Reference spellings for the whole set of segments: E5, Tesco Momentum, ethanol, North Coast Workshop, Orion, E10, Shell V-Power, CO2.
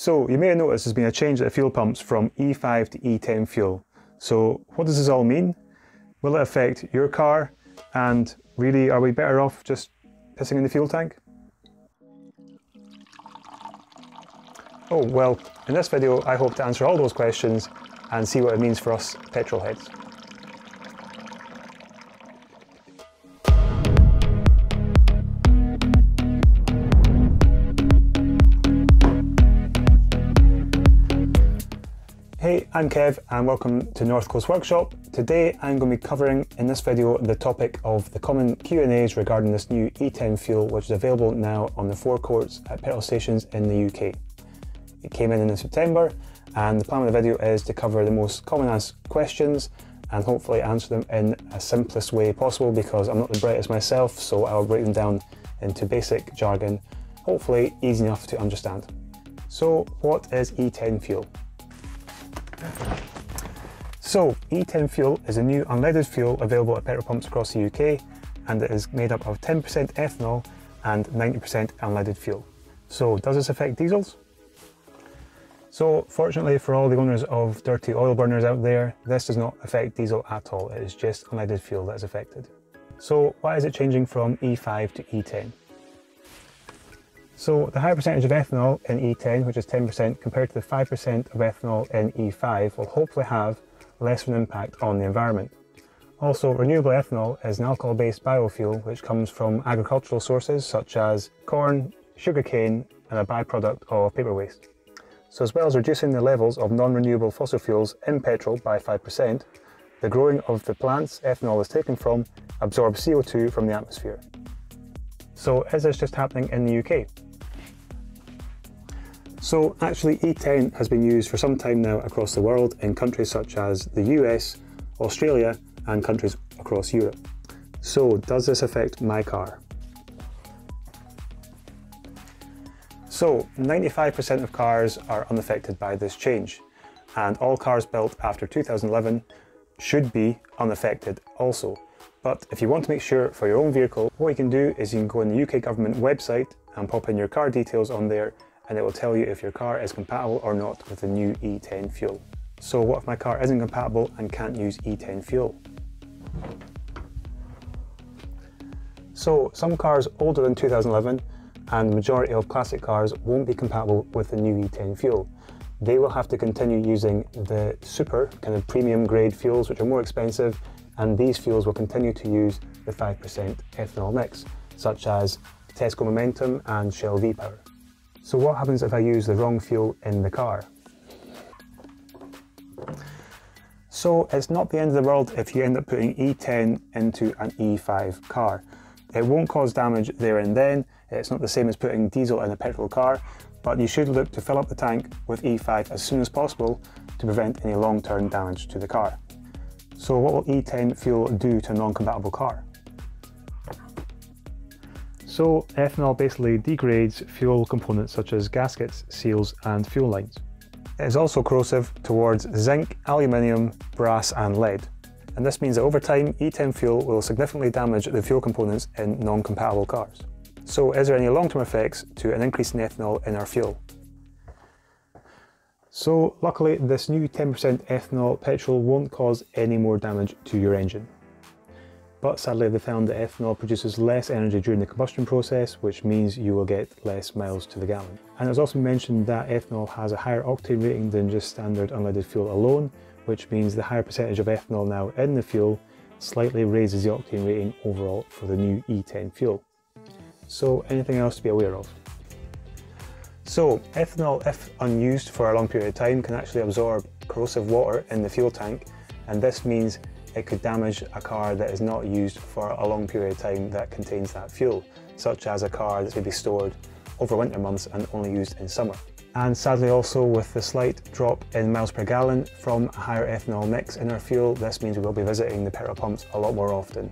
So you may have noticed there's been a change at the fuel pumps from E5 to E10 fuel. So what does this all mean? Will it affect your car? And really, are we better off just pissing in the fuel tank? Oh well, in this video I hope to answer all those questions and see what it means for us petrol heads. Hey, I'm Kev and welcome to North Coast Workshop. Today I'm going to be covering in this video the topic of the common Q&As regarding this new E10 fuel, which is available now on the forecourts at petrol stations in the UK. It came in September, and the plan of the video is to cover the most common asked questions and hopefully answer them in a simplest way possible, because I'm not the brightest myself, so I'll break them down into basic jargon, hopefully easy enough to understand. So what is E10 fuel? So E10 fuel is a new unleaded fuel available at petrol pumps across the UK, and it is made up of 10% ethanol and 90% unleaded fuel. So does this affect diesels? So fortunately for all the owners of dirty oil burners out there, this does not affect diesel at all. It is just unleaded fuel that is affected. So why is it changing from E5 to E10? So the higher percentage of ethanol in E10, which is 10% compared to the 5% of ethanol in E5, will hopefully have less of an impact on the environment. Also, renewable ethanol is an alcohol-based biofuel which comes from agricultural sources such as corn, sugarcane, and a byproduct of paper waste. So as well as reducing the levels of non-renewable fossil fuels in petrol by 5%, the growing of the plants ethanol is taken from absorbs CO2 from the atmosphere. So is this just happening in the UK? So actually E10 has been used for some time now across the world in countries such as the US, Australia and countries across Europe. So does this affect my car? So 95% of cars are unaffected by this change, and all cars built after 2011 should be unaffected also. But if you want to make sure for your own vehicle, what you can do is you can go on the UK government website and pop in your car details on there, and it will tell you if your car is compatible or not with the new E10 fuel. So what if my car isn't compatible and can't use E10 fuel? So some cars older than 2011 and the majority of classic cars won't be compatible with the new E10 fuel. They will have to continue using the super kind of premium grade fuels, which are more expensive, and these fuels will continue to use the 5% ethanol mix, such as Tesco Momentum and Shell V-Power. So what happens if I use the wrong fuel in the car? So it's not the end of the world if you end up putting E10 into an E5 car. It won't cause damage there and then. It's not the same as putting diesel in a petrol car, but you should look to fill up the tank with E5 as soon as possible to prevent any long-term damage to the car. So what will E10 fuel do to a non-compatible car? So ethanol basically degrades fuel components such as gaskets, seals and fuel lines. It is also corrosive towards zinc, aluminium, brass and lead. And this means that over time, E10 fuel will significantly damage the fuel components in non-compatible cars. So is there any long-term effects to an increase in ethanol in our fuel? So luckily, this new 10% ethanol petrol won't cause any more damage to your engine. But sadly, they found that ethanol produces less energy during the combustion process, which means you will get less miles to the gallon. And it was also mentioned that ethanol has a higher octane rating than just standard unleaded fuel alone, which means the higher percentage of ethanol now in the fuel slightly raises the octane rating overall for the new E10 fuel. So anything else to be aware of? So ethanol, if unused for a long period of time, can actually absorb corrosive water in the fuel tank, and this means it could damage a car that is not used for a long period of time that contains that fuel, such as a car that's maybe stored over winter months and only used in summer. And sadly also, with the slight drop in miles per gallon from a higher ethanol mix in our fuel, this means we will be visiting the petrol pumps a lot more often.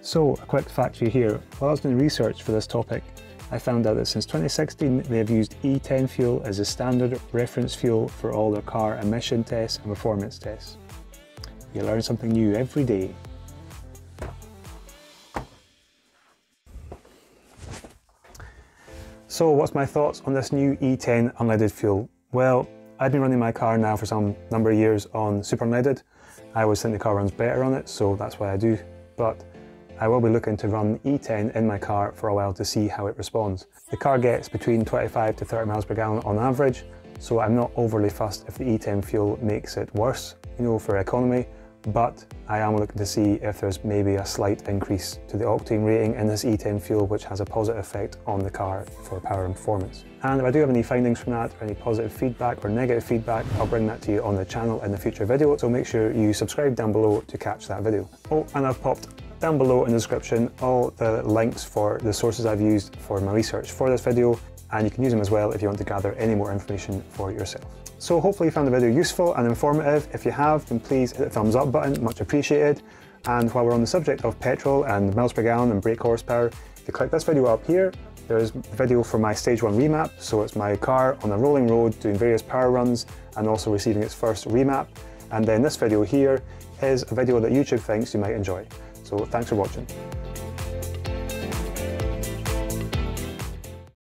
So a quick fact for you here, while I was doing research for this topic, I found out that since 2016 they have used E10 fuel as a standard reference fuel for all their car emission tests and performance tests. You learn something new every day. So what's my thoughts on this new E10 unleaded fuel? Well, I've been running my car now for some number of years on super unleaded. I always think the car runs better on it, so that's why I do. But I will be looking to run E10 in my car for a while to see how it responds. The car gets between 25 to 30 miles per gallon on average, so I'm not overly fussed if the E10 fuel makes it worse, you know, for economy, but I am looking to see if there's maybe a slight increase to the octane rating in this E10 fuel, which has a positive effect on the car for power and performance. And if I do have any findings from that, or any positive feedback or negative feedback, I'll bring that to you on the channel in the future video, so make sure you subscribe down below to catch that video. Oh, and I've popped down below in the description all the links for the sources I've used for my research for this video, and you can use them as well if you want to gather any more information for yourself. So hopefully you found the video useful and informative. If you have, then please hit the thumbs up button, much appreciated. And while we're on the subject of petrol and miles per gallon and brake horsepower, if you click this video up here, there's a video for my stage 1 remap. So it's my car on a rolling road doing various power runs and also receiving its first remap. And then this video here is a video that YouTube thinks you might enjoy. So thanks for watching.